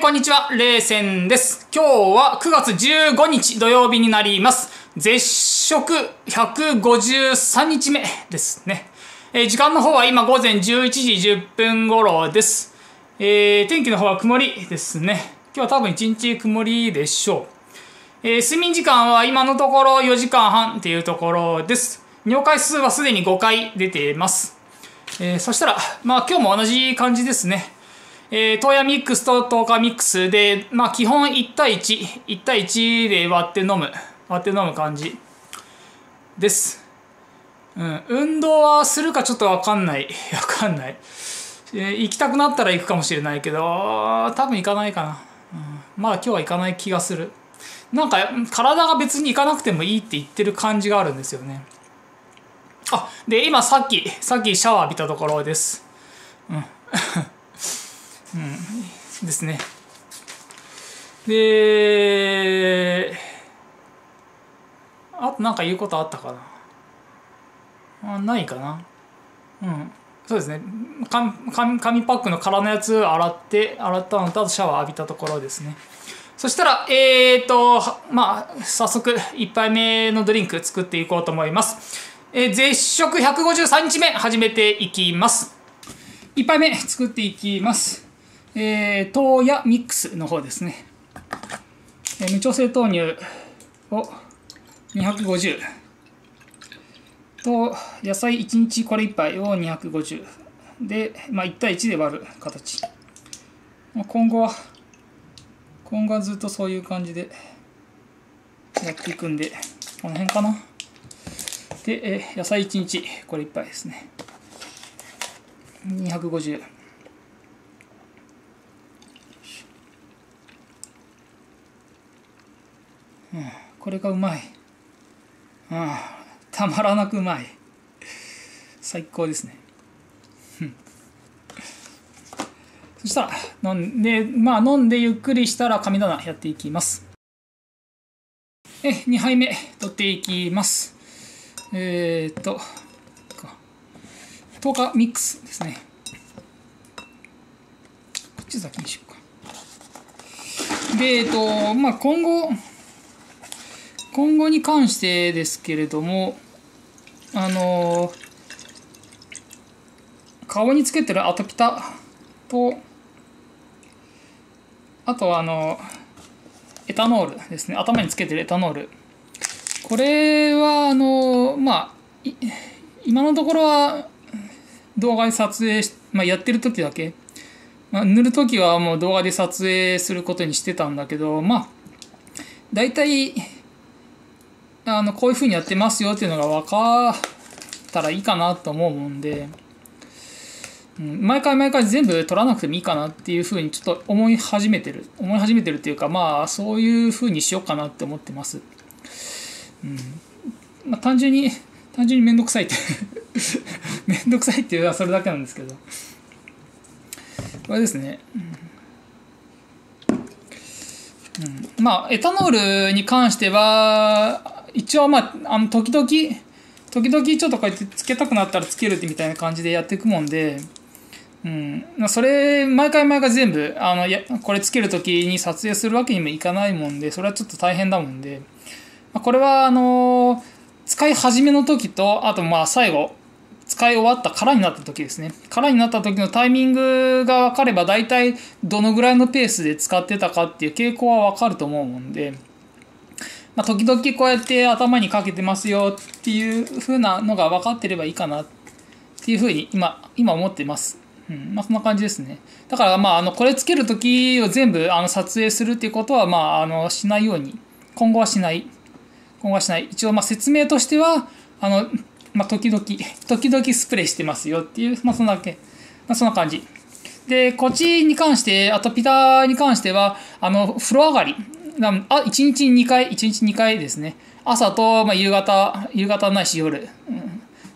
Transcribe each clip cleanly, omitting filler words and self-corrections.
こんにちは、れいせんです。今日は9月15日土曜日になります。絶食153日目ですね。時間の方は今午前11時10分頃です。天気の方は曇りですね。今日は多分1日曇りでしょう。睡眠時間は今のところ4時間半っていうところです。尿回数はすでに5回出ています。そしたら、今日も同じ感じですね。トーヤミックスとトーカミックスで、基本1対1、1対1で割って飲む感じです。運動はするかちょっとわかんない。行きたくなったら行くかもしれないけど、多分行かないかな。まだ今日は行かない気がする。なんか、体が別に行かなくてもいいって言ってる感じがあるんですよね。あ、で、今さっきシャワー浴びたところです。ですね。で、あと何か言うことあったかな。ないかな。そうですね。紙パックの空のやつ洗ったのと、あとシャワー浴びたところですね。そしたら、早速1杯目のドリンク作っていこうと思います。絶食153日目始めていきます。1杯目作っていきます。トーヤミックスの方ですね。無調整豆乳を250と野菜1日これ1杯を250で、1対1で割る形。今後はずっとそういう感じでやっていくんで、この辺かな。で、野菜1日これ1杯ですね。250。これがうまい。たまらなくうまい。最高ですね。そしたら飲んでゆっくりしたら神棚やっていきます。2杯目取っていきます。トーカミックスですね。こっち先にしようか。で、今後に関してですけれども、顔につけてるアトピタと、あとはエタノールですね。頭につけてるエタノール。これは今のところは動画で撮影やってる時だけ、塗る時はもう動画で撮影することにしてたんだけど、だいたいこういう風にやってますよっていうのが分かったらいいかなと思うもんで、毎回全部取らなくてもいいかなっていう風にちょっと思い始めてるっていうか、そういう風にしようかなって思ってます。単純にめんどくさいってめんどくさいっていうのはそれだけなんですけど、これですね。エタノールに関しては一応時々ちょっとこうやってつけたくなったらつけるってみたいな感じでやっていくもんで、それ毎回全部これつける時に撮影するわけにもいかないもんで、それはちょっと大変だもんで、これは使い始めの時と、あと最後使い終わった空になった時ですね。空になった時のタイミングが分かれば、大体どのぐらいのペースで使ってたかっていう傾向は分かると思うもんで、時々こうやって頭にかけてますよっていう風なのが分かってればいいかなっていう風に今思ってます。そんな感じですね。だからこれつける時を全部撮影するっていうことはしないように、今後はしない。一応説明としては時々スプレーしてますよっていう、そんなだけ。そんな感じ。で、こっちに関して、アトピタに関しては、風呂上がり。1日2回ですね。朝と、夕方ないし夜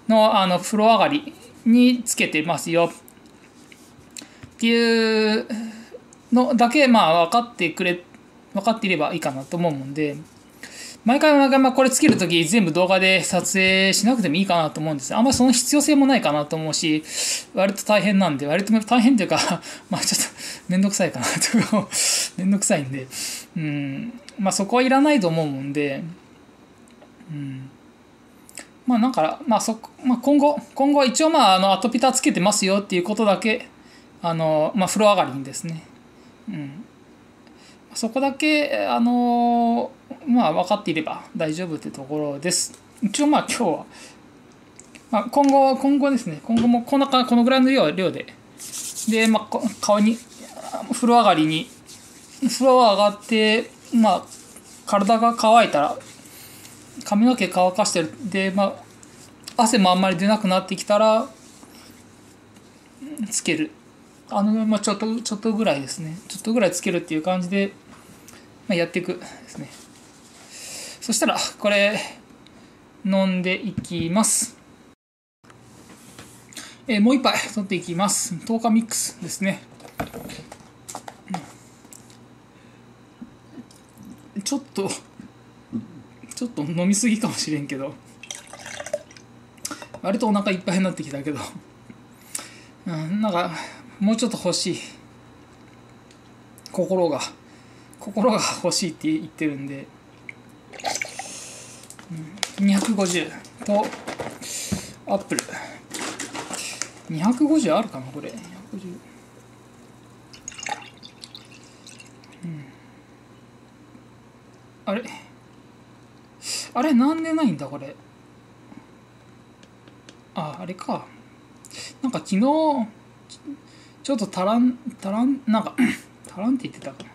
の、風呂上がりにつけてますよ。っていうのだけ、分かっていればいいかなと思うもんで、毎回これつけるとき全部動画で撮影しなくてもいいかなと思うんです。あんまりその必要性もないかなと思うし、割と大変というか、ちょっめんどくさいかなとかめんどくさいんで、まあそこはいらないと思うんで、まあなんか、まあ、今後一応まあアトピタつけてますよっていうことだけまあ、風呂上がりにですね、そこだけまあ分かっていれば大丈夫ってところです。一応まあ今日は、まあ、今後ですね、今後もこのぐらいの量で、まあ、顔に風呂上がって、まあ、体が乾いたら髪の毛乾かしてるで、まあ、汗もあんまり出なくなってきたらつける、まあ、ちょっとぐらいですね、ちょっとぐらいつけるっていう感じで、まあ、やっていくですね。そしたらこれ飲んでいきます。もう一杯取っていきます。10日ミックスですね。ちょっと飲みすぎかもしれんけど、割とお腹いっぱいになってきたけど、なんかもうちょっと欲しい、心が欲しいって言ってるんで、250とアップル250あるかな、これ250、あれなんでないんだこれ、あれか、なんか昨日ちょっと足らんって言ってたかな、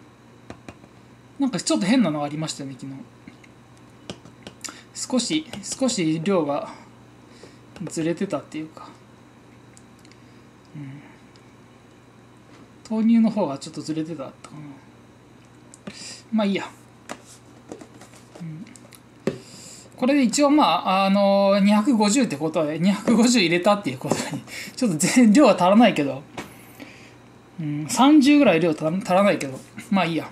なんかちょっと変なのがありましたよね昨日。少し量がずれてたっていうか、豆乳の方がちょっとずれてたかな。まあいいや、これで一応まあ250ってことで250入れたっていうことにちょっと量は足らないけど、30ぐらい量足らないけど、まあいいや、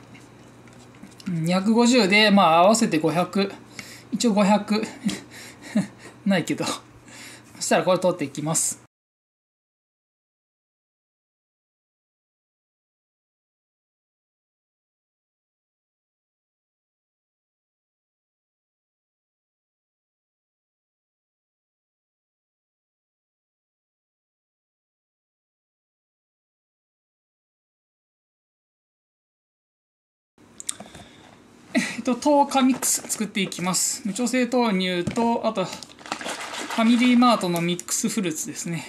250でまあ合わせて500、一応500ないけど、そしたらこれ取っていきます。糖化ミックス作っていきます。無調整豆乳と、あとファミリーマートのミックスフルーツですね。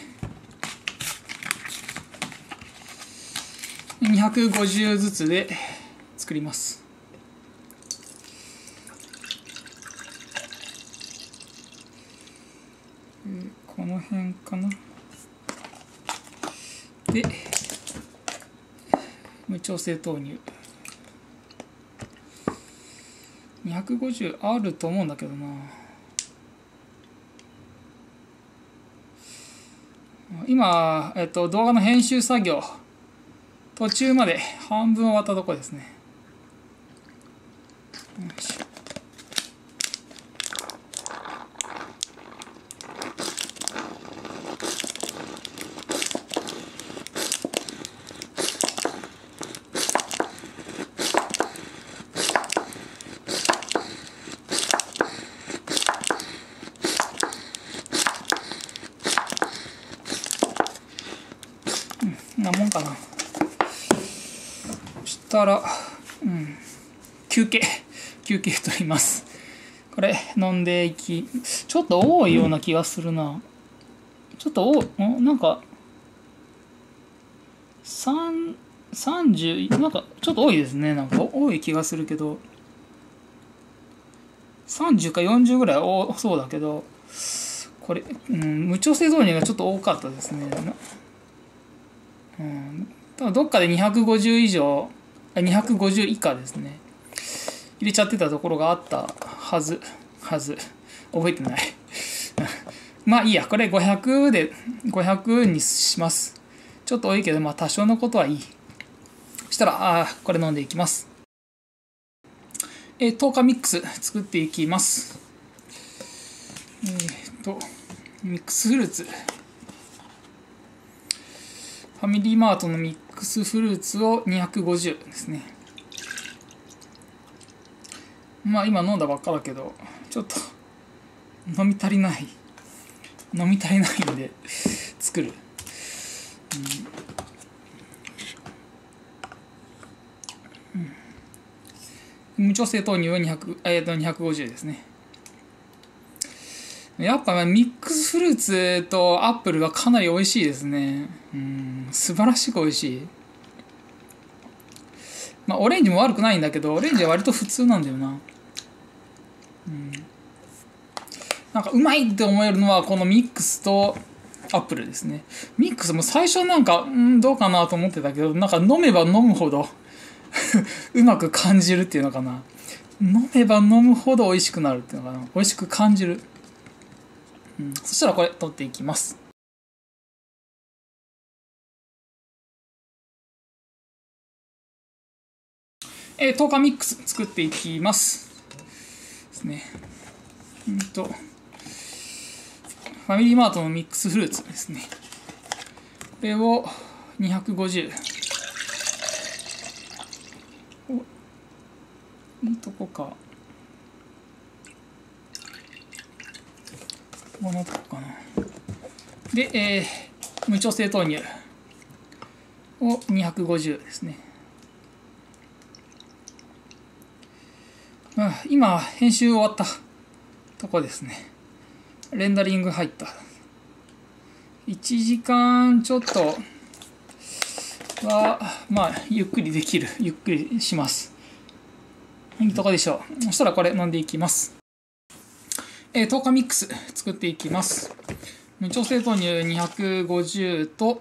250ずつで作ります。この辺かな。で無調整豆乳250あると思うんだけどな、今、動画の編集作業途中まで半分終わったところですね。したら、休憩取ります。これ飲んでいき、ちょっと多いような気がするな、ちょっとなんか30、なんかちょっと多いですね、なんか多い気がするけど、30か40ぐらい多そうだけど、これ、無調整豆乳がちょっと多かったですね。多分どっかで250以上250以下ですね、入れちゃってたところがあったはず、覚えてないまあいいや、これ500で500にします。ちょっと多いけど、まあ多少のことはいい。そしたらこれ飲んでいきます。糖化ミックス作っていきます。ミックスフルーツ、ファミリーマートのミックスフルーツを250ですね。まあ今飲んだばっかだけど、ちょっと飲み足りないんで作る。無調整豆乳は250ですね。やっぱミックスフルーツとアップルはかなり美味しいですね。素晴らしく美味しい。まあオレンジも悪くないんだけど、オレンジは割と普通なんだよな。なんかうまいって思えるのはこのミックスとアップルですね。ミックスも最初なんかどうかなと思ってたけど、なんか飲めば飲むほどうまく感じるっていうのかな。飲めば飲むほど美味しくなるっていうのかな。美味しく感じる。そしたらこれ取っていきます。10日ミックス作っていきます。ですね。ファミリーマートのミックスフルーツですね。これを250。お、いいとこか。このとこかな。で、無調整豆乳を250ですね。今編集終わったとこですね。レンダリング入った。1時間ちょっとはまあゆっくりできる、ゆっくりします。いいとこでしょう。そしたらこれ飲んでいきます。10日ミックス作っていきます。無調整豆乳250と、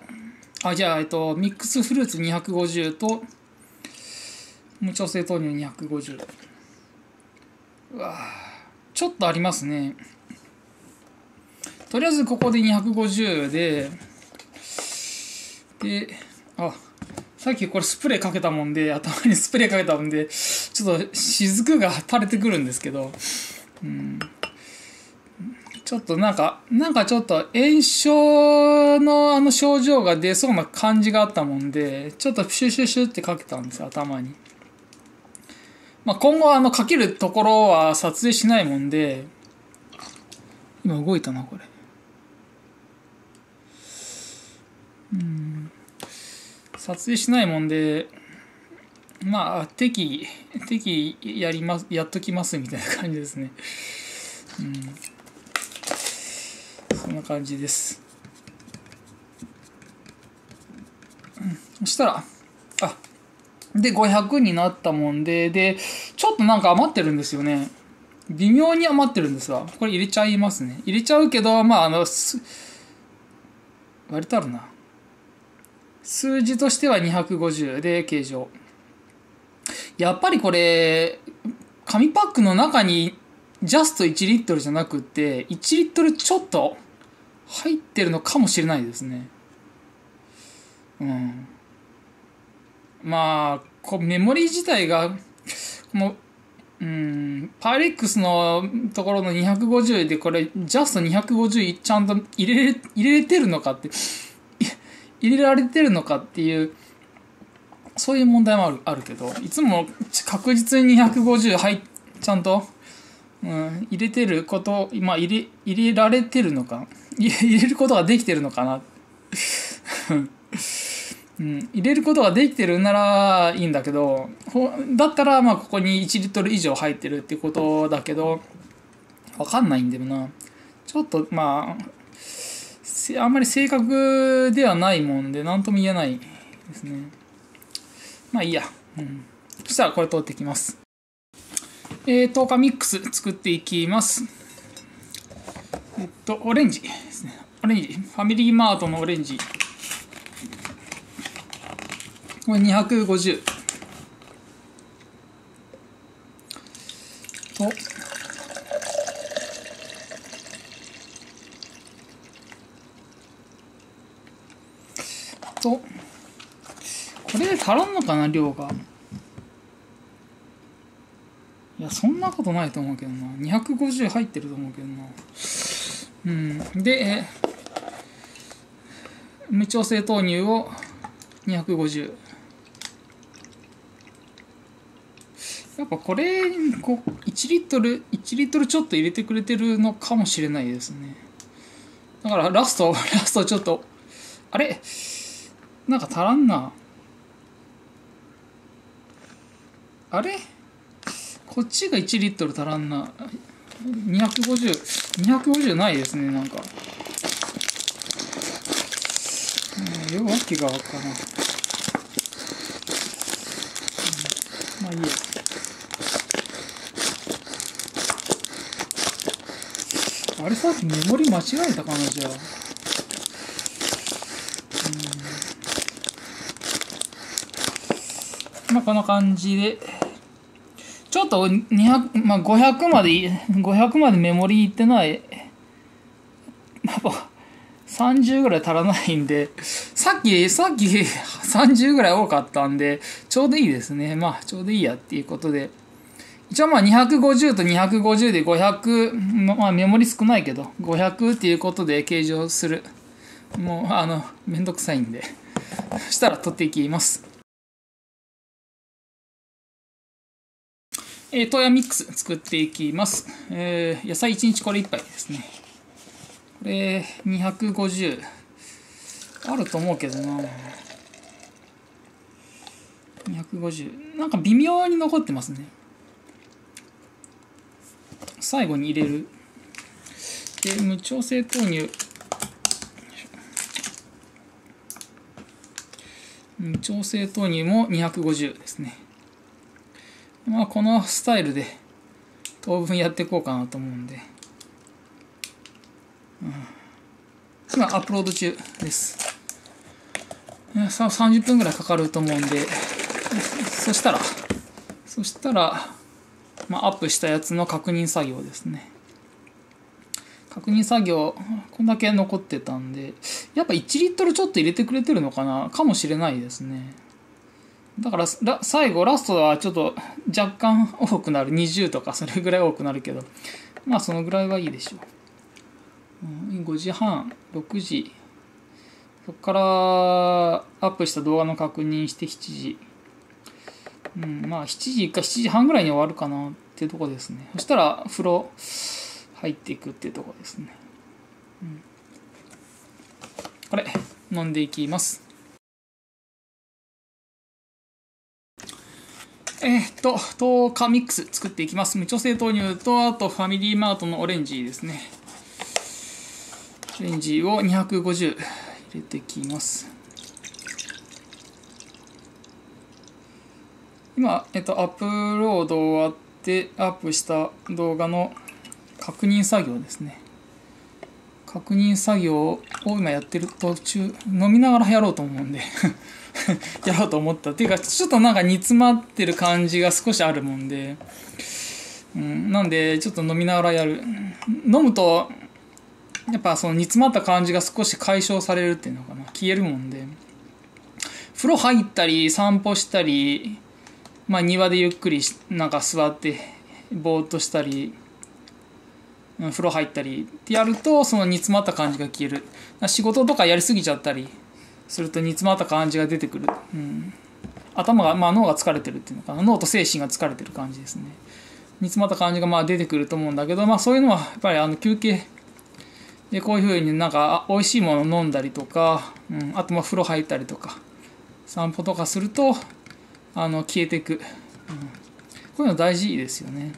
ミックスフルーツ250と、無調整豆乳250。うわぁ、ちょっとありますね。とりあえずここで250で、さっきこれスプレーかけたもんで、頭にスプレーかけたもんで、ちょっと雫が垂れてくるんですけど、ちょっとなんかちょっと炎症の症状が出そうな感じがあったもんで、ちょっとシュシュシュってかけたんですよ、頭に。まあ、今後かけるところは撮影しないもんで、今動いたな、これ。撮影しないもんで、まあ、適宜やっときますみたいな感じですね。そんな感じです。そしたら、で、500になったもんで、で、ちょっとなんか余ってるんですよね。微妙に余ってるんですわ。これ入れちゃいますね。入れちゃうけど、まあ、割とあるな。数字としては250で計上。やっぱりこれ、紙パックの中に、ジャスト1リットルじゃなくて、1リットルちょっと、入ってるのかもしれないですね。まあ、メモリー自体が、パーレックスのところの250で、これ、ジャスト250ちゃんと入れられてるのかっていう、そういう問題もあるけど、いつも確実に250ちゃんと、入れてること、まあ、入れられてるのか、入れることができてるのかな、入れることができてるならいいんだけど、だったらまあここに1リットル以上入ってるってことだけど、わかんないんだよな。ちょっとまあ、あんまり正確ではないもんで、なんとも言えないですね。まあいいや。そしたらこれ取ってきます。10日ミックス作っていきます。オレンジですね。オレンジ。ファミリーマートのオレンジ。これ250。と。これで足らんのかな、量が。いや、そんなことないと思うけどな。250入ってると思うけどな。で、無調整豆乳を250。やっぱこれこう1リットルちょっと入れてくれてるのかもしれないですね。だからラストちょっとあれなんか足らんな。あれこっちが1リットル足らんな。250ないですね。なんかよくわけがわからない。まあいいや。あれさっきメモリ間違えたかなじゃあ。まあこんな感じでちょっと200、まあ500までメモリいってない。やっぱ30ぐらい足らないんで、さっき30ぐらい多かったんで、ちょうどいいですね。まあ、ちょうどいいやっていうことで。一応まあ250と250で500、まあメモリ少ないけど、500っていうことで計上する。もう、めんどくさいんで。そしたら取っていきます。トーヤミックス作っていきます。野菜1日これ1杯ですね。これ250あると思うけどな。250なんか微妙に残ってますね。最後に入れる。で無調整投入、無調整投入も250ですね。まあこのスタイルで当分やっていこうかなと思うんで。今アップロード中です。30分ぐらいかかると思うんで、そしたら、まあ、アップしたやつの確認作業ですね。確認作業、こんだけ残ってたんで、やっぱ1リットルちょっと入れてくれてるのかな、かもしれないですね。だから、最後、ラストはちょっと若干多くなる。20とかそれぐらい多くなるけど、まあ、そのぐらいはいいでしょう。5時半、6時、そこからアップした動画の確認して7時、うん、まあ7時か7時半ぐらいに終わるかなってとこですね。そしたら風呂入っていくってとこですね。うん、これ、飲んでいきます。トーカミックス作っていきます。無調整豆乳と、あとファミリーマートのオレンジですね。オレンジを250入れてきます。今、アップロード終わってアップした動画の確認作業ですね。確認作業を今やってる途中、飲みながらやろうと思うんで、やろうと思った。っていうか、ちょっとなんか煮詰まってる感じが少しあるもんで、うん、なんで、ちょっと飲みながらやる。飲むと、やっぱその煮詰まった感じが少し解消されるっていうのかな。消えるもんで。風呂入ったり、散歩したり、まあ庭でゆっくりなんか座って、ぼーっとしたり、風呂入ったりってやると、その煮詰まった感じが消える。仕事とかやりすぎちゃったりすると煮詰まった感じが出てくる。うん、頭が、まあ脳が疲れてるっていうのかな。脳と精神が疲れてる感じですね。煮詰まった感じがまあ出てくると思うんだけど、まあそういうのはやっぱり休憩。で、こういう風になんか、美味しいもの飲んだりとか、うん、あとまあ風呂入ったりとか、散歩とかすると、消えていく。うん、こういうの大事ですよね。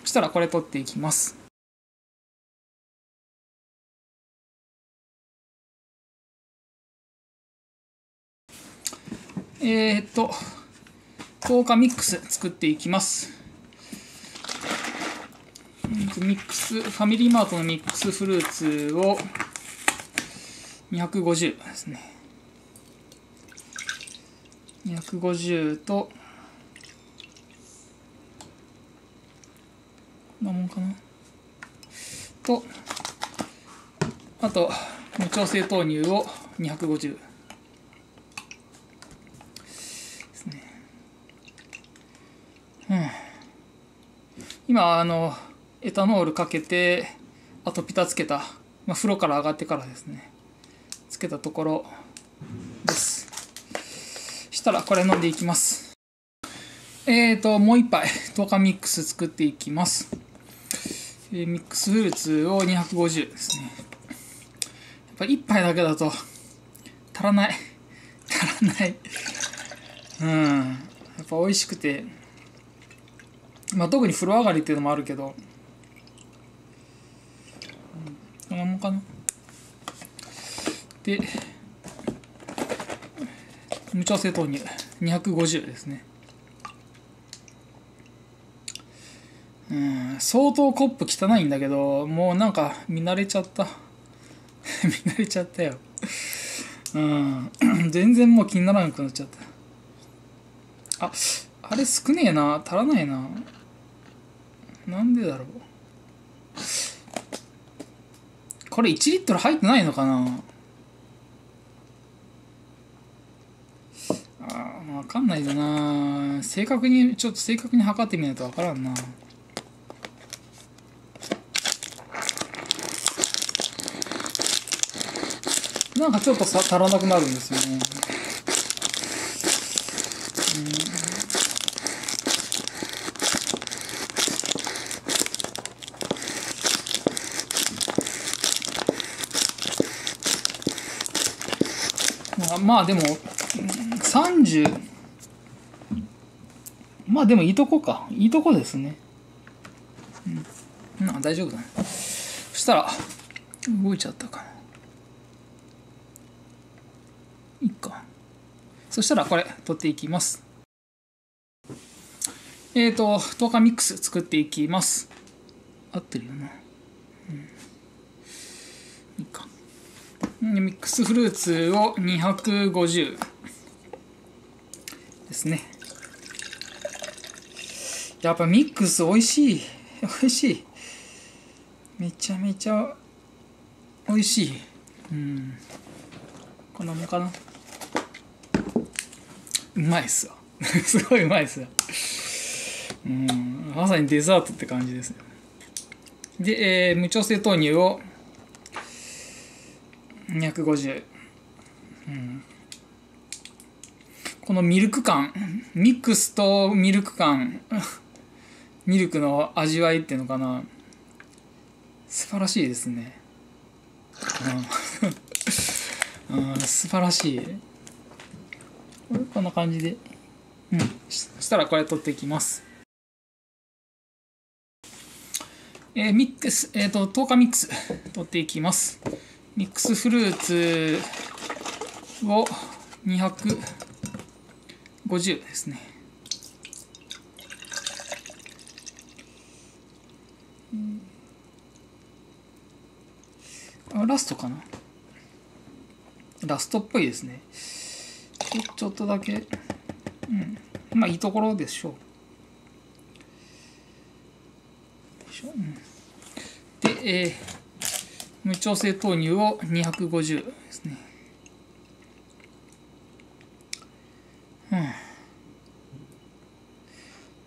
そしたらこれ取っていきます。トーカミックス作っていきます。ミックス、ファミリーマートのミックスフルーツを250ですね。250と、こんなもんかな。と、あと、無調整豆乳を250ですね。うん。今、エタノールかけて、あとピタつけた、まあ、風呂から上がってからですね、つけたところです。したらこれ飲んでいきます。もう一杯10日ミックス作っていきます。ミックスフルーツを250ですね。やっぱ1杯だけだと足らないやっぱ美味しくて、まあ特に風呂上がりっていうのもあるけど、こんなもんかな。で、無調整豆乳250ですね。相当コップ汚いんだけど、もうなんか見慣れちゃった見慣れちゃったよ全然もう気にならなくなっちゃった。あれ少ねえな、足らないな、なんでだろう。これ1リットル入ってないのかなあ、分かんないだな。ちょっと正確に測ってみないと分からんな。なんかちょっと足らなくなるんですよね。まあでも30、まあでもいいとこか、いいとこですね。まあ大丈夫だね。そしたら動いちゃったかな。いいか。そしたらこれ取っていきます。10日ミックス作っていきます。合ってるよな、いいか。ミックスフルーツを250ですね。やっぱミックス美味しい、めちゃめちゃ美味しい。こんなもんかな。うまいっすよすごいうまいっすよ。まさにデザートって感じですよ。で、無調整豆乳を250、このミルク感、ミックスとミルク感ミルクの味わいっていうのかな、素晴らしいですね。素晴らしい。こんな感じで、そしたらこれ取っていきます。ミックス、10日ミックス取っていきます。ミックスフルーツを250ですね。ラストかな、ラストっぽいですね。ちょっとだけ、まあいいところでしょう。で、無調整豆乳を250ですね。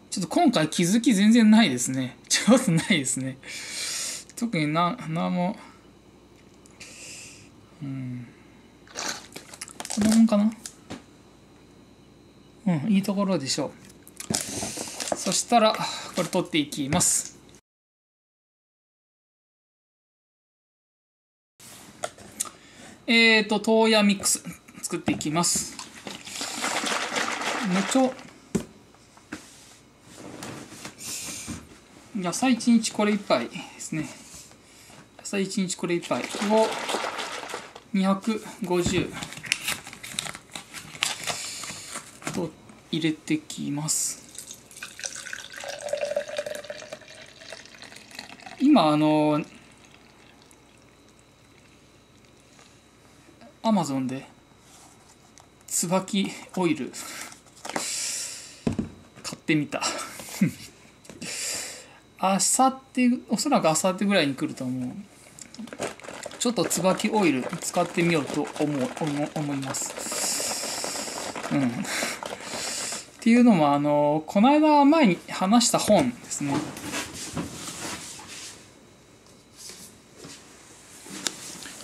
ちょっと今回気づき全然ないですね。特に何も。こんなもんかな。いいところでしょう。そしたらこれ取っていきます。豆乳ミックス作っていきます。野菜1日これ1杯ですね。野菜1日これ1杯を250と入れてきます。今アマゾンで椿オイル買ってみたあさって、おそらくあさってぐらいに来ると思う。ちょっと椿オイル使ってみようと思います。っていうのもこの間前に話した本ですね。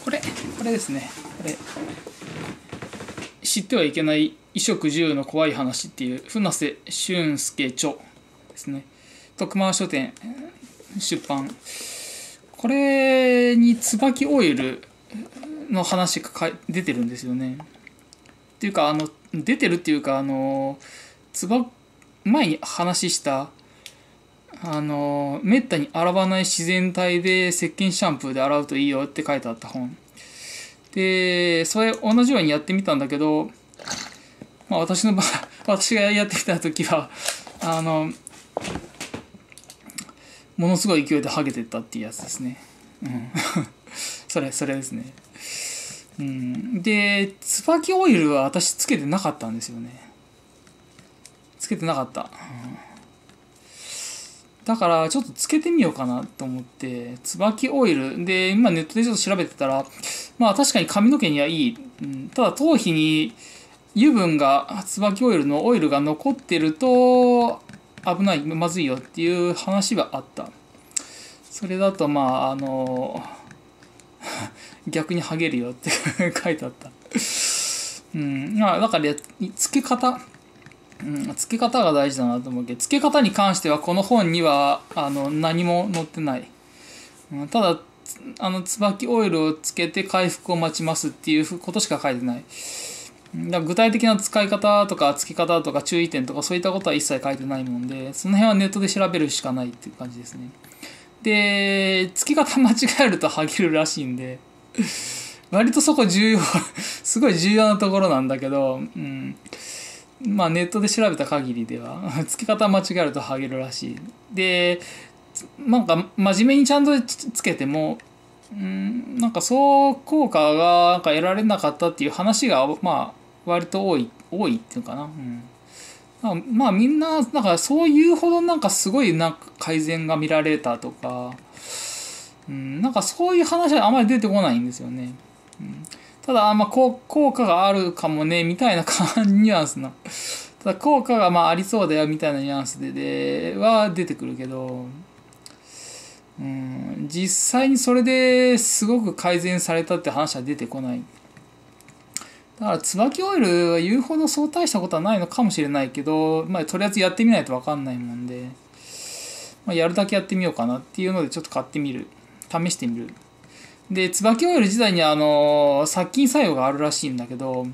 これですね。これ知ってはいけない衣食住の怖い話っていう船瀬俊介著ですね。徳間書店出版。これに椿オイルの話が出てるんですよね。っていうか出てるっていうか前に話しためったに洗わない自然体で石鹸シャンプーで洗うといいよって書いてあった本で、それ同じようにやってみたんだけど、まあ、私がやってきた時はものすごい勢いでハゲてったっていうやつですね、うん、それですね、うん、で椿オイルは私つけてなかったんですよね。つけてなかった、うん、だからちょっとつけてみようかなと思って椿オイルで今ネットでちょっと調べてたら、まあ確かに髪の毛にはいい、うん、ただ頭皮に油分が椿オイルのオイルが残ってると危ない、まずいよっていう話はあった。それだとまあ逆にハゲるよって書いてあった、うん、だからつけ方が大事だなと思うけど、つけ方に関してはこの本には何も載ってない、うん、ただ椿オイルをつけて回復を待ちますっていうことしか書いてない。具体的な使い方とか付け方とか注意点とかそういったことは一切書いてないもんで、その辺はネットで調べるしかないっていう感じですね。で付け方間違えるとハゲるらしいんで割とそこ重要すごい重要なところなんだけど、うん、まあネットで調べた限りでは付け方間違えるとハゲるらしいで、なんか真面目にちゃんとつけてもなんかそう効果がなんか得られなかったっていう話がまあ割と多いっていうかな、うん、まあみんななんかそういうほどなんかすごいなんか改善が見られたとか、うん、なんかそういう話はあまり出てこないんですよね、うん、ただまあ効果があるかもねみたいなニュアンスの、ただ効果がまあありそうだよみたいなニュアンスでは出てくるけど、うん、実際にそれですごく改善されたって話は出てこない。だから椿オイルは言うほどそう大したことはないのかもしれないけど、まあ、とりあえずやってみないと分かんないもんで、まあ、やるだけやってみようかなっていうのでちょっと買ってみる、試してみる。で椿オイル自体に殺菌作用があるらしいんだけど、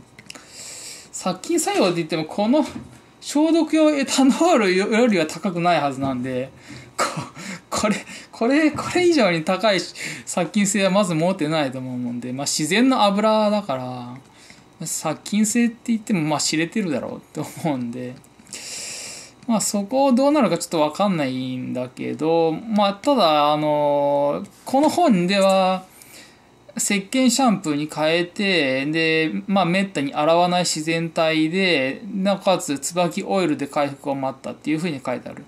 殺菌作用って言ってもこの消毒用エタノールよりは高くないはずなんで、これ以上に高い殺菌性はまず持ってないと思うもんで、まあ、自然の油だから殺菌性って言ってもまあ知れてるだろうって思うんで、まあ、そこどうなるかちょっと分かんないんだけど、まあ、ただこの本では石鹸シャンプーに変えてで、まあ、めったに洗わない自然体でなおかつ椿オイルで回復を待ったっていうふうに書いてある。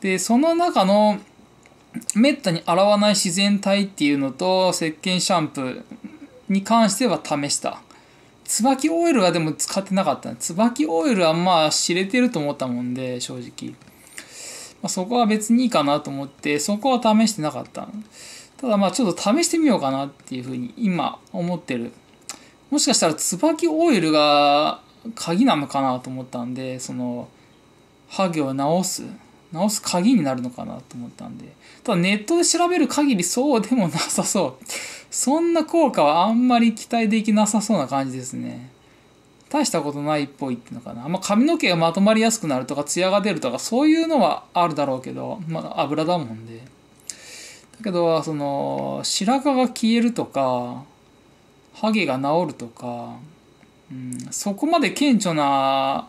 でその中のめったに洗わない自然体っていうのと石鹸シャンプーに関しては試した。椿オイルはでも使ってなかった。椿オイルはまあ知れてると思ったもんで正直、まあ、そこは別にいいかなと思ってそこは試してなかった。ただまあちょっと試してみようかなっていうふうに今思ってる。もしかしたら椿オイルが鍵なのかなと思ったんで、そのハゲを治す鍵になるのかなと思ったんで、ただネットで調べる限りそうでもなさそう、そんな効果はあんまり期待できなさそうな感じですね。大したことないっぽいっていうのかな、まあ、髪の毛がまとまりやすくなるとかツヤが出るとかそういうのはあるだろうけど、まあ、油だもんで。だけどその白髪が消えるとかハゲが治るとか、うん、そこまで顕著な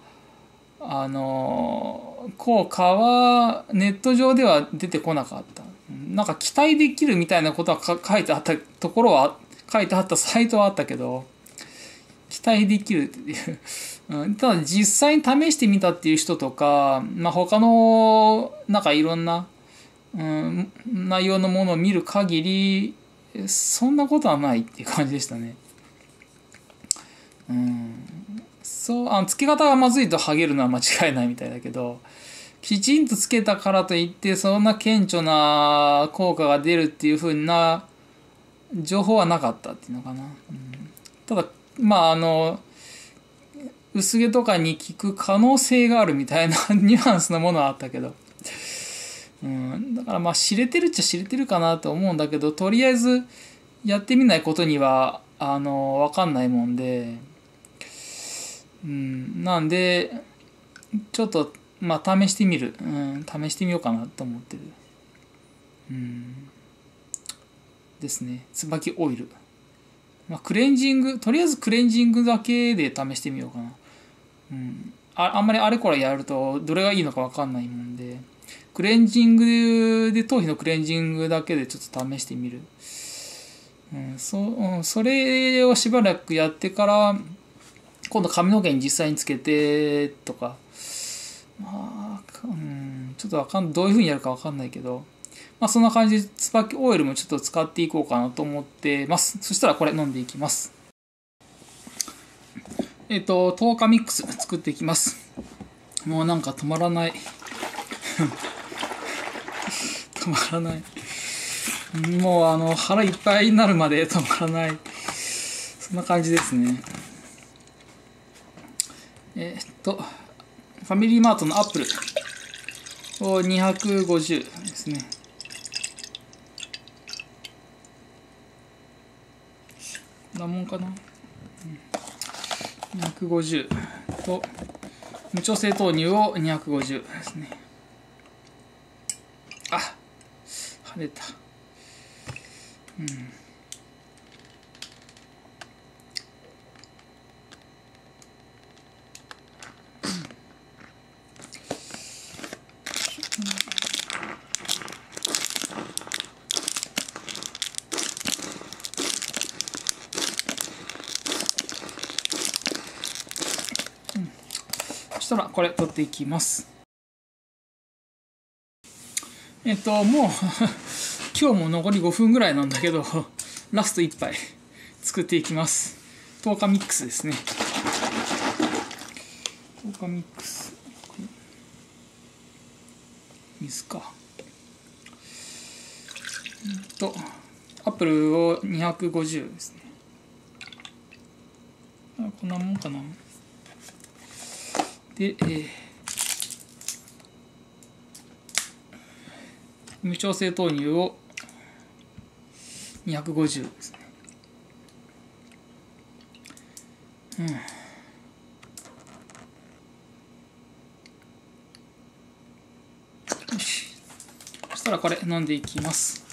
効果はネット上では出てこなかった。なんか期待できるみたいなことは書いてあったところは書いてあったサイトはあったけど、期待できるっていうただ実際に試してみたっていう人とか、まあ、他のなんかいろんな、うん、内容のものを見る限りそんなことはないっていう感じでしたね、うん、そうつけ方がまずいとハゲるのは間違いないみたいだけど、きちんとつけたからといってそんな顕著な効果が出るっていう風な情報はなかったっていうのかな、うん、ただまあ薄毛とかに効く可能性があるみたいなニュアンスのものはあったけど、だからまあ知れてるっちゃ知れてるかなと思うんだけど、とりあえずやってみないことには分かんないもんで、なんでちょっとまあ試してみる、試してみようかなと思ってる、ですね。椿オイル、まあ、クレンジング、とりあえずクレンジングだけで試してみようかな。あんまりあれこれやるとどれがいいのか分かんないもんで、クレンジングで、頭皮のクレンジングだけでちょっと試してみる。それをしばらくやってから今度髪の毛に実際につけてとか、ちょっとどういう風にやるか分かんないけど、まあ、そんな感じで椿オイルもちょっと使っていこうかなと思ってます。そしたらこれ飲んでいきます。10日ミックス作っていきます。もうなんか止まらない止まらない、もう腹いっぱいになるまで止まらない、そんな感じですね。ファミリーマートのアップルを250ですね。こんなもんかな。250と無調整豆乳を250ですね。あ、跳ねた。そしたらこれ取っていきます。もう今日も残り5分ぐらいなんだけど、ラスト1杯作っていきます。10日ミックスですね。10日ミックス、水か。アップルを250ですね。こんなもんかな。で、無調整豆乳を250ですね。よし。そしたらこれ飲んでいきます。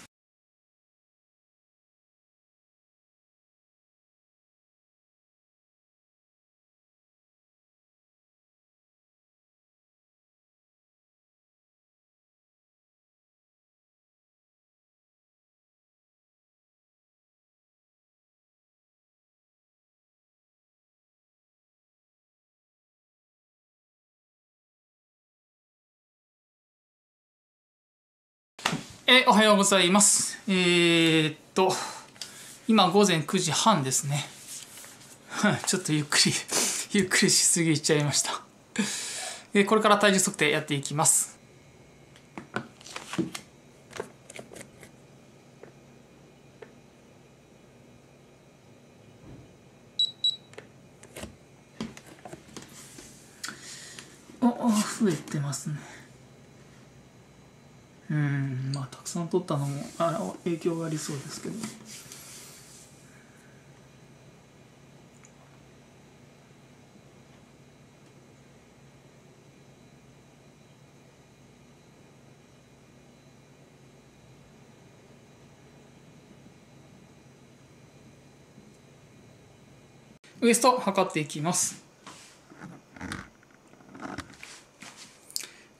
おはようございます。今午前9時半ですね。ちょっとゆっくりしすぎちゃいました。で、これから体重測定やっていきます。増えてますね。まあたくさん取ったのも影響がありそうですけど、ウエスト測っていきます。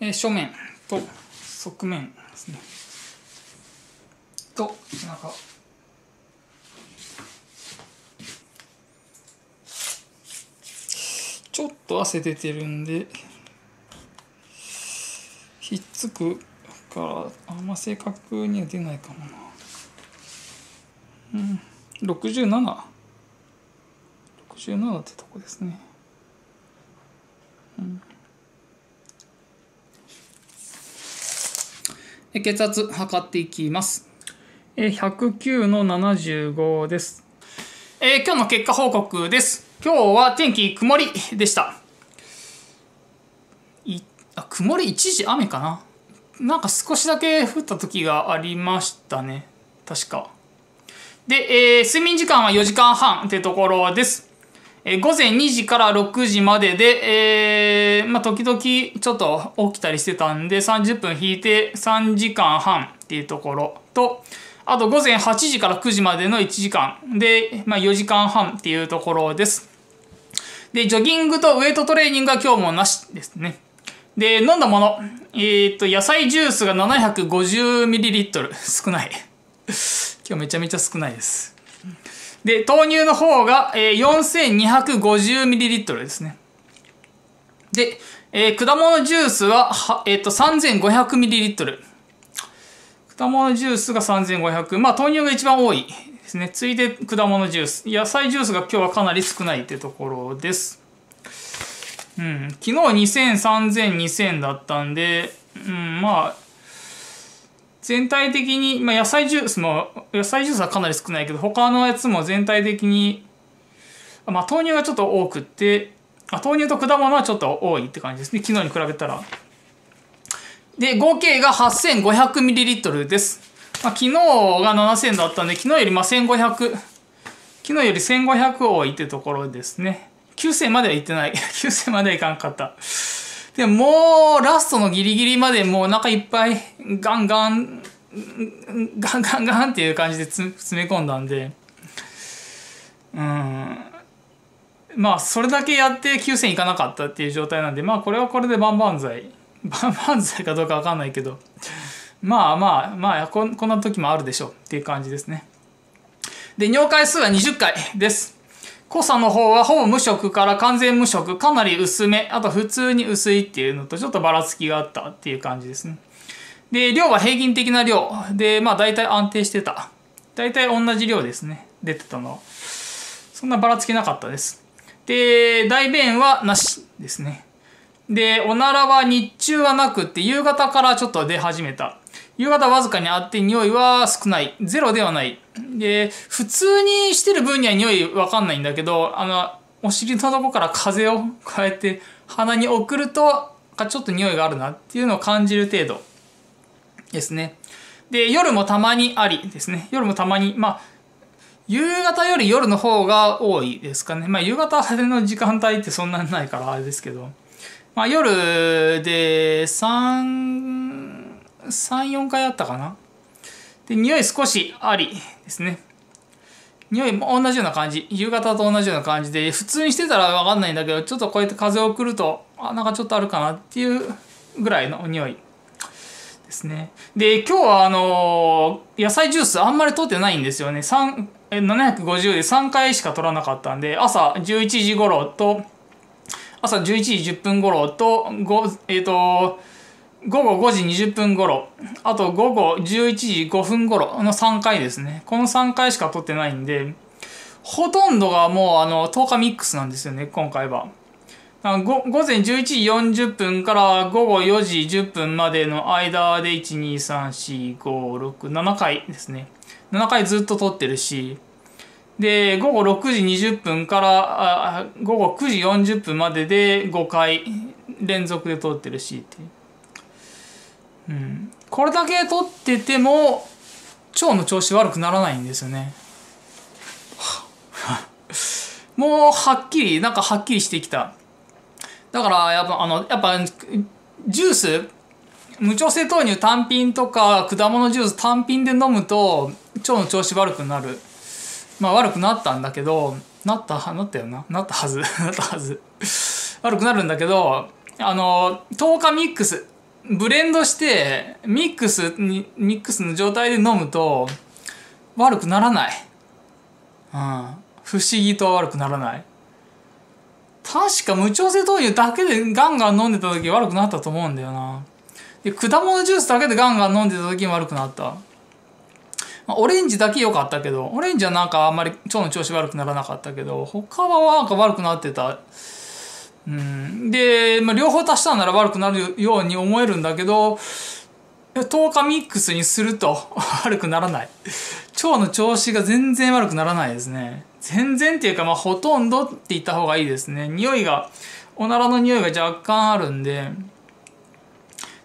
正面と側面ですね。と中。ちょっと汗出てるんで、ひっつくからあんま正確には出ないかもな。67ってとこですね。血圧測っていきます。109/75です。今日の結果報告です。今日は天気曇りでした。曇り一時雨かな、なんか少しだけ降った時がありましたね、確か。で、睡眠時間は4時間半ってところです。午前2時から6時までで、時々ちょっと起きたりしてたんで、30分引いて3時間半っていうところと、あと午前8時から9時までの1時間で、4時間半っていうところです。で、ジョギングとウェイトトレーニングは今日もなしですね。で、飲んだもの。野菜ジュースが 750ml。少ない。今日めちゃめちゃ少ないです。で、豆乳の方が 4250ml ですね。で、果物ジュースは、3500ml。果物ジュースが3500。豆乳が一番多いですね。次いで果物ジュース。野菜ジュースが今日はかなり少ないってところです。うん、昨日2000、3000、2000だったんで、全体的に、野菜ジュースはかなり少ないけど、他のやつも全体的に、豆乳がちょっと多くって、豆乳と果物はちょっと多いって感じですね。昨日に比べたら。で、合計が 8500ml です。昨日が7000だったんで、昨日より1500多いってところですね。9000までは行ってない。9000まではいかんかった。でもうラストのギリギリまでもうお腹いっぱいガンガンっていう感じで詰め込んだんで、それだけやって9000いかなかったっていう状態なんで、これはこれで万々歳かどうかわかんないけど、こんな時もあるでしょうっていう感じですね。で、尿回数は20回です。濃さの方はほぼ無色から完全無色、かなり薄め、あと普通に薄いっていうのとちょっとばらつきがあったっていう感じですね。で、量は平均的な量で、大体安定してた。大体同じ量ですね。出てたのは。そんなばらつきなかったです。で、大便はなしですね。で、おならは日中はなくって、夕方からちょっと出始めた。夕方わずかにあって匂いは少ない。ゼロではない。で、普通にしてる分には匂いわかんないんだけど、お尻のとこから風をこうやって鼻に送ると、ちょっと匂いがあるなっていうのを感じる程度ですね。で、夜もたまにありですね。夜もたまに、夕方より夜の方が多いですかね。夕方の時間帯ってそんなにないからあれですけど、夜で3、4回あったかな。で、匂い少しありですね。匂いも同じような感じ。夕方と同じような感じで、普通にしてたらわかんないんだけど、ちょっとこうやって風を送ると、ちょっとあるかなっていうぐらいの匂いですね。で、今日は野菜ジュースあんまり取ってないんですよね。750で3回しか取らなかったんで、朝11時頃と、朝11時10分頃と、午後5時20分頃、あと午後11時5分頃の3回ですね。この3回しか取ってないんで、ほとんどがもう10日ミックスなんですよね、今回は。午前11時40分から午後4時10分までの間で、1、2、3、4、5、6、7回ですね。7回ずっと取ってるし、で、午後6時20分から午後9時40分までで5回連続で取ってるしっていう。これだけ取ってても腸の調子悪くならないんですよね。もうはっきりしてきた。だからやっぱジュース、無調整豆乳単品とか果物ジュース単品で飲むと腸の調子悪くなる。悪くなったんだけど、なったはず。悪くなるんだけど、10日ミックス。ブレンドしてミックスの状態で飲むと悪くならない。不思議と悪くならない。確か無調整豆乳だけでガンガン飲んでた時悪くなったと思うんだよな。で、果物ジュースだけでガンガン飲んでた時も悪くなった。オレンジだけ良かったけど、オレンジはなんかあんまり腸の調子悪くならなかったけど、他はなんか悪くなってた。で、両方足したなら悪くなるように思えるんだけど、10日ミックスにすると悪くならない。腸の調子が全然悪くならないですね。全然っていうか、ほとんどって言った方がいいですね。おならの匂いが若干あるんで、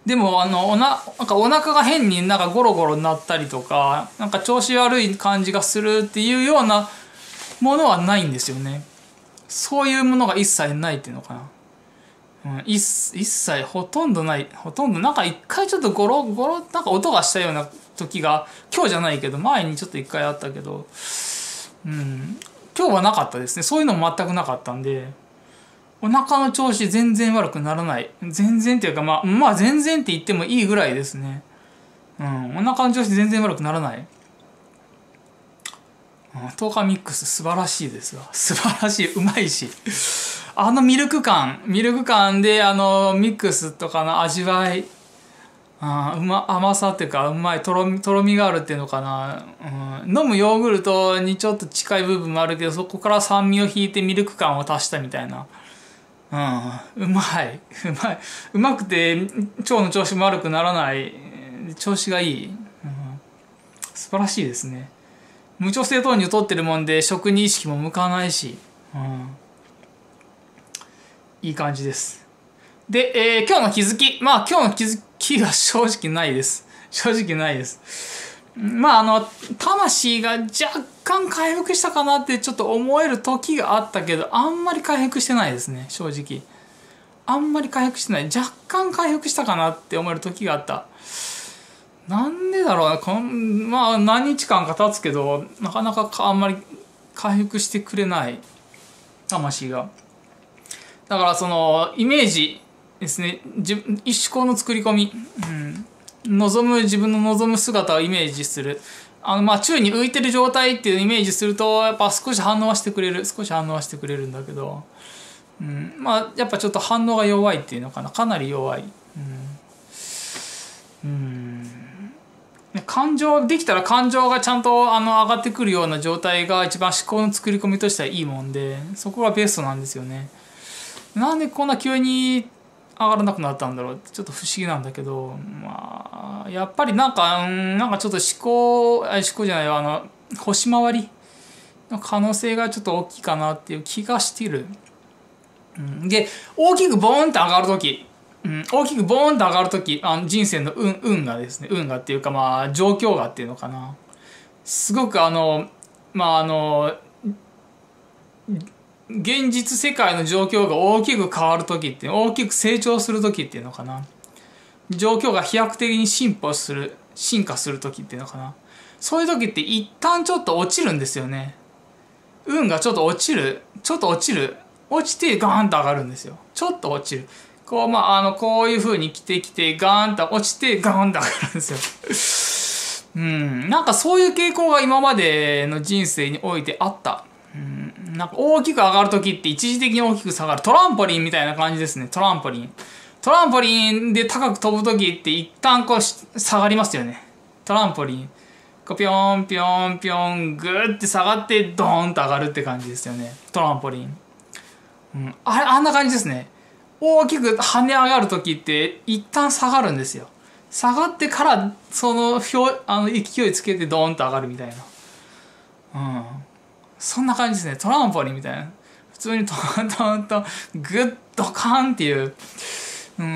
でもお腹が変になんかゴロゴロになったりとか、なんか調子悪い感じがするっていうようなものはないんですよね。そういうものが一切ないっていうのかな。一切ほとんどない。ほとんどなんか一回ちょっとゴロゴロなんか音がしたような時が、今日じゃないけど前にちょっと一回あったけど、今日はなかったですね。そういうのも全くなかったんで、お腹の調子全然悪くならない。全然っていうか、まあ全然って言ってもいいぐらいですね。お腹の調子全然悪くならない。10日ミックス素晴らしいですわ。素晴らしい。うまいし。ミルク感でミックスとかの味わい、甘さっていうか、うまい、とろみがあるっていうのかな、飲むヨーグルトにちょっと近い部分もあるけど、そこから酸味を引いてミルク感を足したみたいな、うまくて腸の調子も悪くならない、調子がいい、素晴らしいですね。無調整豆乳取ってるもんで食に意識も向かないし、いい感じです。で、今日の気づき。今日の気づきは正直ないです。魂が若干回復したかなってちょっと思える時があったけど、あんまり回復してないですね、正直。若干回復したかなって思える時があった。なんでだろうな、何日間か経つけど、なかなかあんまり回復してくれない、魂が。だからイメージですね。一思考の作り込み、自分の望む姿をイメージする。宙に浮いてる状態っていうイメージすると、やっぱ少し反応はしてくれる。んだけど、やっぱちょっと反応が弱いっていうのかな。かなり弱い。できたら感情がちゃんと上がってくるような状態が一番思考の作り込みとしてはいいもんで、そこがベストなんですよね。なんでこんな急に上がらなくなったんだろうってちょっと不思議なんだけど、やっぱりなんかちょっと思考じゃないわ星回りの可能性がちょっと大きいかなっていう気がしている。で、大きくボーンって上がる時、人生の運がですね、っていうか状況がっていうのかな、すごく現実世界の状況が大きく変わる時って、大きく成長する時っていうのかな。状況が飛躍的に進化する時っていうのかな。そういう時って一旦ちょっと落ちるんですよね。運がちょっと落ちる。落ちてガーンと上がるんですよ。こういう風に来てガーンと落ちてガーンと上がるんですよ。なんかそういう傾向が今までの人生においてあった。なんか大きく上がるときって一時的に大きく下がる。トランポリンみたいな感じですね。トランポリンで高く飛ぶときって一旦こう下がりますよね。ピョンピョンピョングーって下がってドーンと上がるって感じですよね。あんな感じですね。大きく跳ね上がるときって一旦下がるんですよ。下がってから勢いつけてドーンと上がるみたいな。そんな感じですね。トランポリンみたいな。普通にトントントン、グッドカンっていう、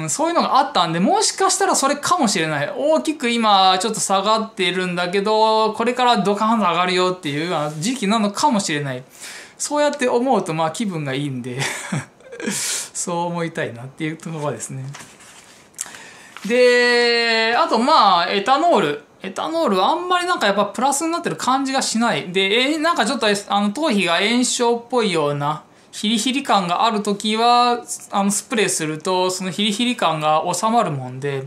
そういうのがあったんで、もしかしたらそれかもしれない。大きく今ちょっと下がっているんだけど、これからドカンと上がるよっていうような時期なのかもしれない。そうやって思うと気分がいいんで、そう思いたいなっていうところですね。で、あとエタノール。はあんまりやっぱプラスになってる感じがしない。で、ちょっと頭皮が炎症っぽいようなヒリヒリ感があるときは、スプレーするとそのヒリヒリ感が収まるもんで、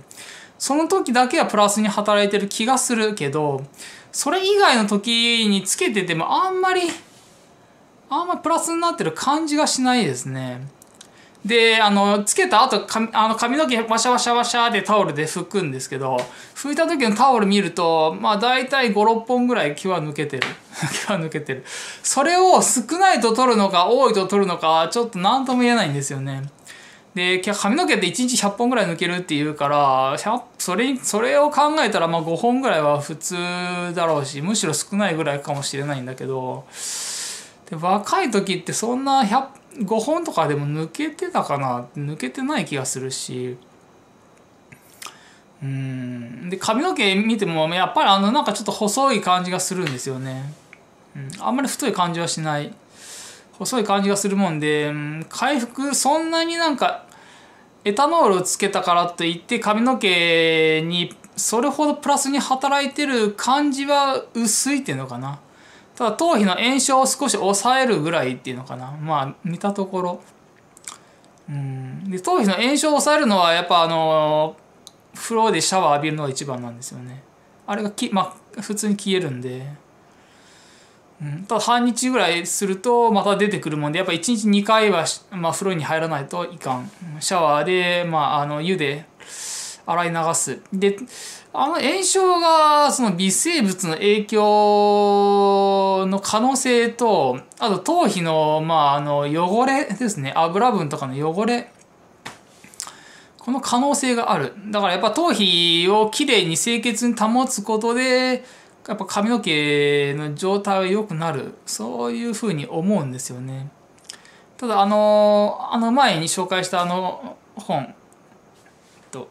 その時だけはプラスに働いてる気がするけど、それ以外の時につけててもあんまりプラスになってる感じがしないですね。で、つけた後、髪の毛ワシャワシャワシャでタオルで拭くんですけど、拭いた時のタオル見ると、大体5、6本ぐらい毛は抜けてる。それを少ないと取るのか、多いと取るのか、ちょっと何とも言えないんですよね。で、髪の毛って1日100本ぐらい抜けるっていうから、それを考えたら、5本ぐらいは普通だろうし、むしろ少ないぐらいかもしれないんだけど、で、若い時ってそんな5本とかでも抜けてたかな、抜けてない気がするし、で髪の毛見てもやっぱりなんかちょっと細い感じがするんですよね。あんまり太い感じはしない、細い感じがするもんで、回復そんなになんかエタノールをつけたからといって髪の毛にそれほどプラスに働いてる感じは薄いっていうのかな。ただ頭皮の炎症を少し抑えるぐらいっていうのかな、まあ見たところ。で頭皮の炎症を抑えるのはやっぱ風呂でシャワー浴びるのが一番なんですよね。あれがまあ、普通に消えるんで、ただ半日ぐらいするとまた出てくるもんで、やっぱ1日2回は、まあ、風呂に入らないといかん。シャワーで、まあ、湯で洗い流す。で炎症がその微生物の影響の可能性と、あと頭皮の、まあ、汚れですね、油分とかの汚れ、この可能性がある。だからやっぱ頭皮をきれいに清潔に保つことでやっぱ髪の毛の状態は良くなる、そういうふうに思うんですよね。ただ前に紹介した本と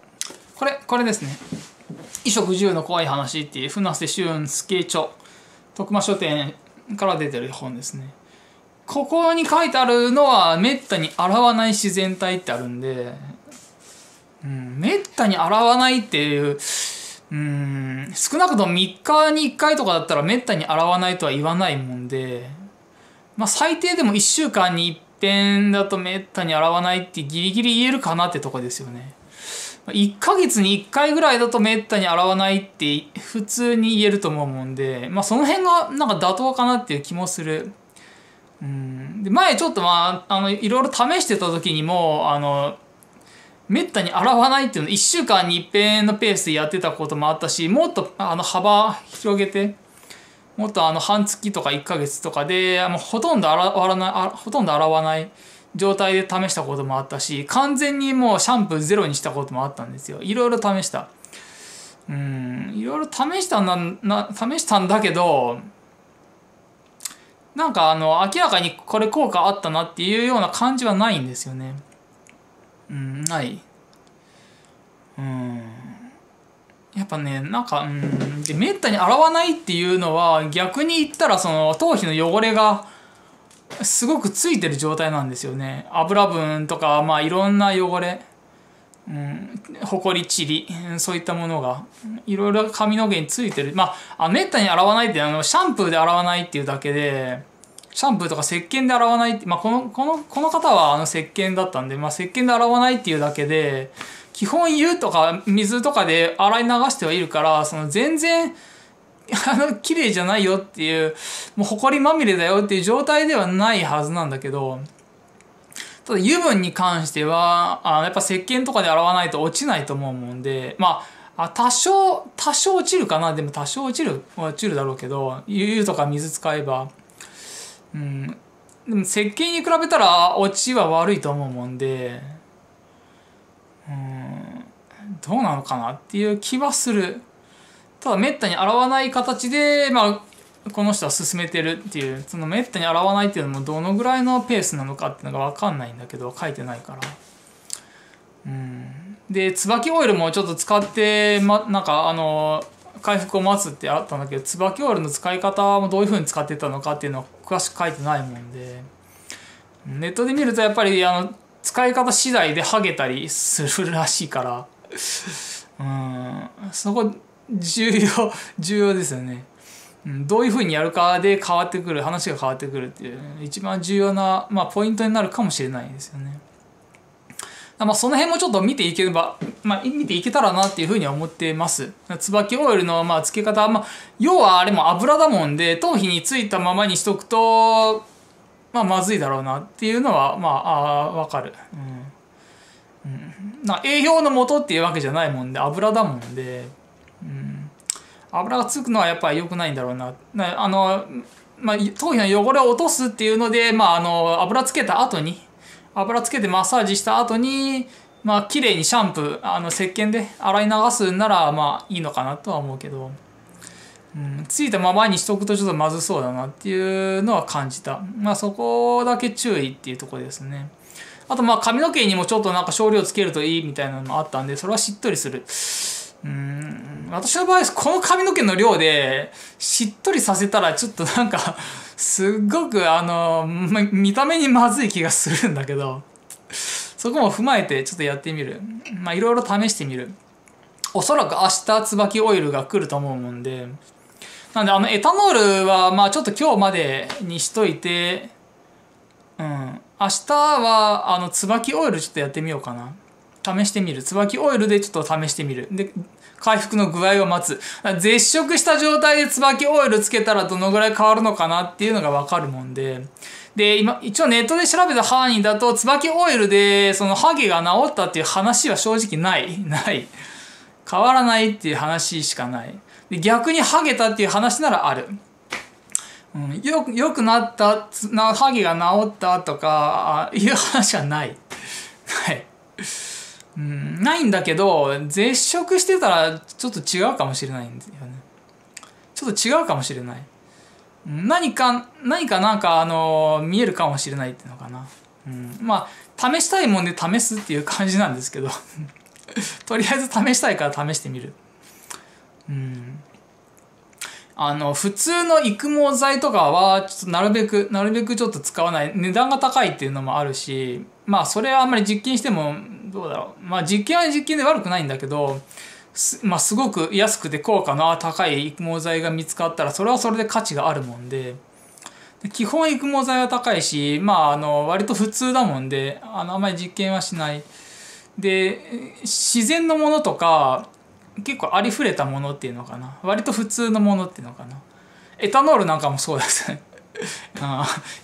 これですね、衣食住の怖い話っていう船瀬俊介著徳間書店から出てる本ですね。ここに書いてあるのはめったに洗わない自然体ってあるんで、めったに洗わないっていう、少なくとも3日に1回とかだったらめったに洗わないとは言わないもんで、まあ、最低でも1週間に一遍だとめったに洗わないってギリギリ言えるかなってとこですよね。1ヶ月に1回ぐらいだとめったに洗わないって普通に言えると思うもんで、まあ、その辺がなんか妥当かなっていう気もする。で前ちょっといろいろ試してた時にもめったに洗わないっていうのを1週間に一遍のペースでやってたこともあったし、もっと幅広げて、もっと半月とか1ヶ月とかでもうほとんど洗わない状態で試したこともあったし、完全にもうシャンプーゼロにしたこともあったんですよ。いろいろ試した。いろいろ試したんだけど、なんか明らかにこれ効果あったなっていうような感じはないんですよね。ない。やっぱね、なんか、で、めったに洗わないっていうのは、逆に言ったら、頭皮の汚れが、すごくついてる状態なんですよね。油分とか、まあ、いろんな汚れ、ほこり、ちり、そういったものが、いろいろ髪の毛についてる。まあ、めったに洗わないって、シャンプーで洗わないっていうだけで、シャンプーとか石鹸で洗わないって、まあ、この方は石鹸だったんで、まあ、石鹸で洗わないっていうだけで、基本湯とか水とかで洗い流してはいるから、全然、綺麗じゃないよっていう、もう埃まみれだよっていう状態ではないはずなんだけど、ただ油分に関しては、やっぱ石鹸とかで洗わないと落ちないと思うもんで、まあ、多少落ちるかな、でも多少落ちるだろうけど、湯とか水使えば、でも石鹸に比べたら落ちは悪いと思うもんで、どうなのかなっていう気はする。ただめったに洗わない形で、まあ、この人は進めてるっていう、そのめったに洗わないっていうのもどのぐらいのペースなのかっていうのが分かんないんだけど、書いてないから。で椿オイルもちょっと使って、なんか回復を待つってあったんだけど、椿オイルの使い方もどういうふうに使ってたのかっていうのは詳しく書いてないもんで、ネットで見るとやっぱり使い方次第でハゲたりするらしいからそこ重要ですよね。どういうふうにやるかで変わってくる、話が変わってくるっていう一番重要な、まあ、ポイントになるかもしれないですよね。まあその辺もちょっと見ていけたらなっていうふうには思ってます。椿オイルのまあつけ方、まあ、要はあれも油だもんで、頭皮についたままにしとくと、まあ、まずいだろうなっていうのは、まあ、わかる。なんか栄養の元っていうわけじゃないもんで、油だもんで、油がつくのはやっぱり良くないんだろうな。まあ、頭皮の汚れを落とすっていうので、まあ、油つけた後に、油つけてマッサージした後に、まあ、綺麗にシャンプー、石鹸で洗い流すなら、まあ、いいのかなとは思うけど、ついたままにしとくとちょっとまずそうだなっていうのは感じた。まあ、そこだけ注意っていうところですね。あと、まあ、髪の毛にもちょっとなんか少量つけるといいみたいなのもあったんで、それはしっとりする。私の場合、この髪の毛の量でしっとりさせたらちょっとなんかすごく見た目にまずい気がするんだけど、そこも踏まえてちょっとやってみる。まあいろいろ試してみる。おそらく明日椿オイルが来ると思うもんで、なんでエタノールはまあちょっと今日までにしといて、明日は椿オイルちょっとやってみようかな。試してみる。椿オイルでちょっと試してみる。で、回復の具合を待つ。絶食した状態で椿オイルつけたらどのぐらい変わるのかなっていうのがわかるもんで。で、今、一応ネットで調べた範囲だと、椿オイルでそのハゲが治ったっていう話は正直ない。ない。変わらないっていう話しかない。で、逆にハゲたっていう話ならある。よくなった、ハゲが治ったとか、いう話はない。はい。ないんだけど、絶食してたらちょっと違うかもしれないんですよね。ちょっと違うかもしれない。何かなんか見えるかもしれないっていうのかな。まあ、試したいもんで試すっていう感じなんですけど、とりあえず試したいから試してみる。普通の育毛剤とかは、ちょっとなるべくちょっと使わない。値段が高いっていうのもあるし、まあ、それはあんまり実験しても、どうだろう。まあ、実験は実験で悪くないんだけど、まあ、すごく安くて効果の高い育毛剤が見つかったら、それはそれで価値があるもんで、基本育毛剤は高いし、まあ、割と普通だもんで、あんまり実験はしない。で、自然のものとか、結構ありふれたものっていうのかな。割と普通のものっていうのかな。エタノールなんかもそうですね。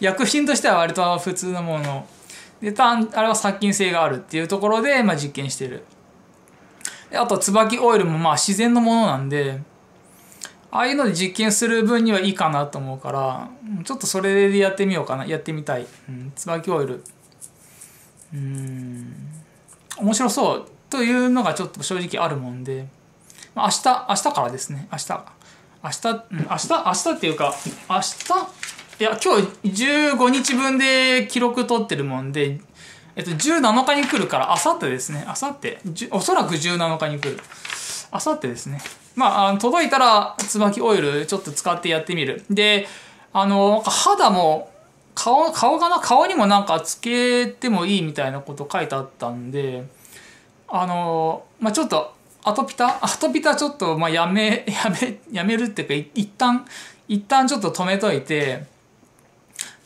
薬品としては割と普通のもの。で、あれは殺菌性があるっていうところで、まあ、実験してる。で、あと、椿オイルもまあ自然のものなんで、ああいうので実験する分にはいいかなと思うから、ちょっとそれでやってみようかな。やってみたい。椿オイル。面白そうというのがちょっと正直あるもんで、明日からですね。明日っていうか、いや、今日15日分で記録取ってるもんで、17日に来るから、明後日ですね。明後日。おそらく17日に来る。明後日ですね。まあ、届いたら、椿オイルちょっと使ってやってみる。で、肌も、顔にもなんかつけてもいいみたいなこと書いてあったんで、まあ、ちょっと、アトピタちょっと、まあ、やめるっていうか、一旦ちょっと止めといて、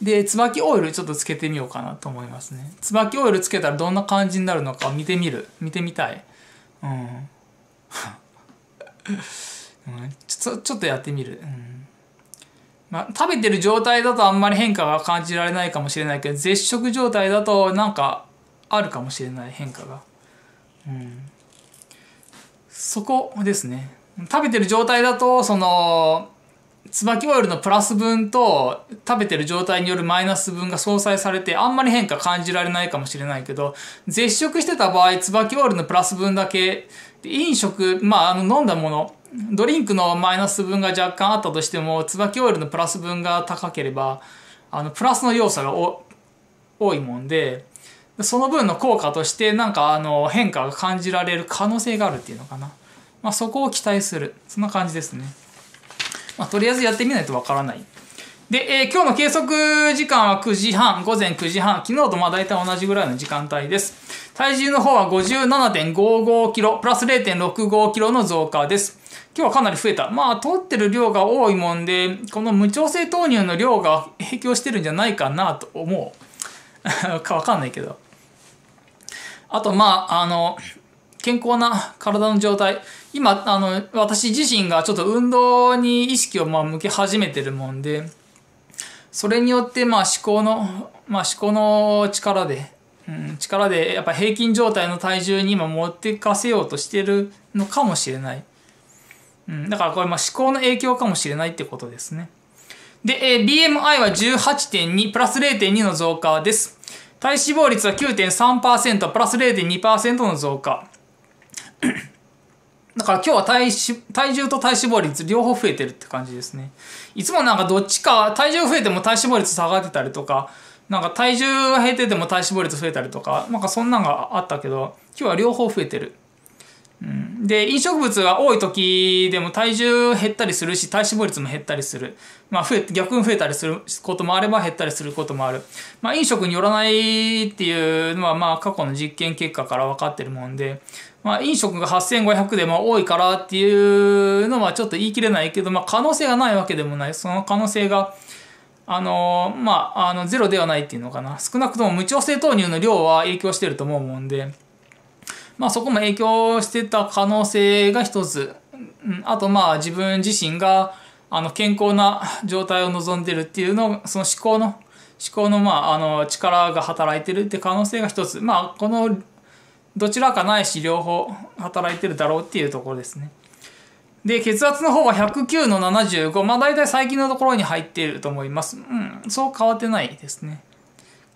で、椿オイルちょっとつけてみようかなと思いますね。椿オイルつけたらどんな感じになるのか見てみたい。ちょっとやってみる。まあ、食べてる状態だとあんまり変化が感じられないかもしれないけど、絶食状態だとなんかあるかもしれない、変化が。そこですね。食べてる状態だと、その、椿オイルのプラス分と食べてる状態によるマイナス分が相殺されて、あんまり変化感じられないかもしれないけど、絶食してた場合、椿オイルのプラス分だけ、飲食、まあ、飲んだもの、ドリンクのマイナス分が若干あったとしても、椿オイルのプラス分が高ければ、プラスの要素が多いもんで、その分の効果として、なんか変化が感じられる可能性があるっていうのかな。まあ、そこを期待する。そんな感じですね。まあ、とりあえずやってみないとわからない。で、今日の計測時間は9時半、午前9時半。昨日とまあ大体同じぐらいの時間帯です。体重の方は 57.55 キロ、プラス 0.65 キロの増加です。今日はかなり増えた。まあ、取ってる量が多いもんで、この無調整豆乳の量が影響してるんじゃないかなと思う。かわかんないけど。あと、まあ、健康な体の状態。今、私自身がちょっと運動に意識をまあ向け始めてるもんで、それによって、まあ、思考の力で、やっぱ平均状態の体重に今持ってかせようとしてるのかもしれない。だからこれ、まあ、思考の影響かもしれないってことですね。で、BMI は 18.2、プラス 0.2 の増加です。体脂肪率は 9.3%、プラス 0.2% の増加。だから今日は体重と体脂肪率両方増えてるって感じですね。いつもなんかどっちか、体重増えても体脂肪率下がってたりとか、なんか体重が減ってても体脂肪率増えたりとか、なんかそんなんがあったけど、今日は両方増えてる。で、飲食物が多い時でも体重減ったりするし、体脂肪率も減ったりする。まあ、逆に増えたりすることもあれば減ったりすることもある。まあ、飲食によらないっていうのは、まあ、過去の実験結果から分かってるもんで、まあ、飲食が8500でまあ多いからっていうのはちょっと言い切れないけど、まあ、可能性がないわけでもない。その可能性が、ゼロではないっていうのかな。少なくとも無調整豆乳の量は影響してると思うもんで、まあそこも影響してた可能性が一つ。あとまあ自分自身が健康な状態を望んでるっていうのを、その思考のまあ力が働いてるって可能性が一つ。まあこのどちらかないし両方働いてるだろうっていうところですね。で、血圧の方は109/75。まあ大体最近のところに入っていると思います。うん、そう変わってないですね。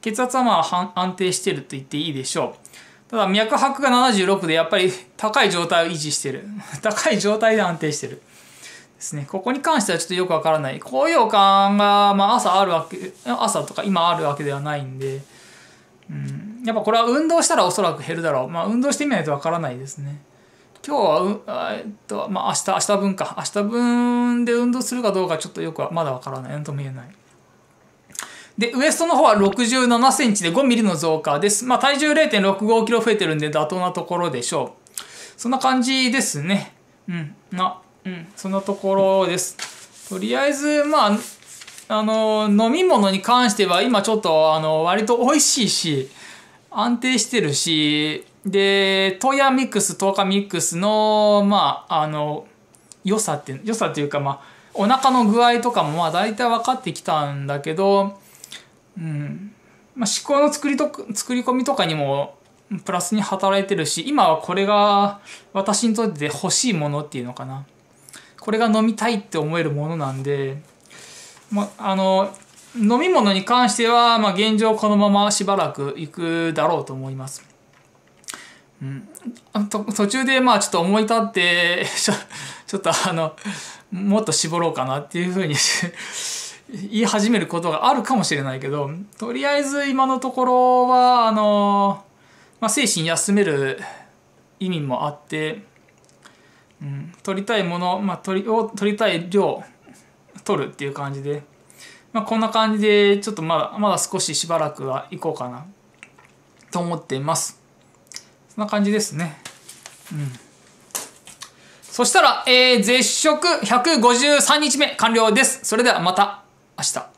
血圧はまあ安定してると言っていいでしょう。ただ脈拍が76でやっぱり高い状態を維持してる。高い状態で安定してる。ですね。ここに関してはちょっとよくわからない。高揚感がまあ朝とか今あるわけではないんで、うん、やっぱこれは運動したらおそらく減るだろう。まあ運動してみないとわからないですね。今日はまあ明日分か。明日分で運動するかどうかちょっとよくはまだわからない。なんとも言えない。で、ウエストの方は67センチで5ミリの増加です。まあ、体重 0.65 キロ増えてるんで妥当なところでしょう。そんな感じですね。うん。そんなところです。とりあえず、まあ、飲み物に関しては今ちょっと、割と美味しいし、安定してるし、で、トヤミックス、トーカミックスの、まあ、良さっていうか、まあ、お腹の具合とかもまあ、大体分かってきたんだけど、うん、まあ、思考の作り込みとかにもプラスに働いてるし、今はこれが私にとって欲しいものっていうのかな。これが飲みたいって思えるものなんで、まあ、飲み物に関しては、まあ、現状このまましばらくいくだろうと思います。うん、途中でまあちょっと思い立ってちょっともっと絞ろうかなっていうふうに言い始めることがあるかもしれないけど、とりあえず今のところはまあ、精神休める意味もあって、うん、取りたいもの、まあ、取りたい量取るっていう感じで、まあ、こんな感じでちょっとまだ少ししばらくは行こうかなと思っています。そんな感じですね。うん。そしたら、絶食153日目完了です。それではまた明日。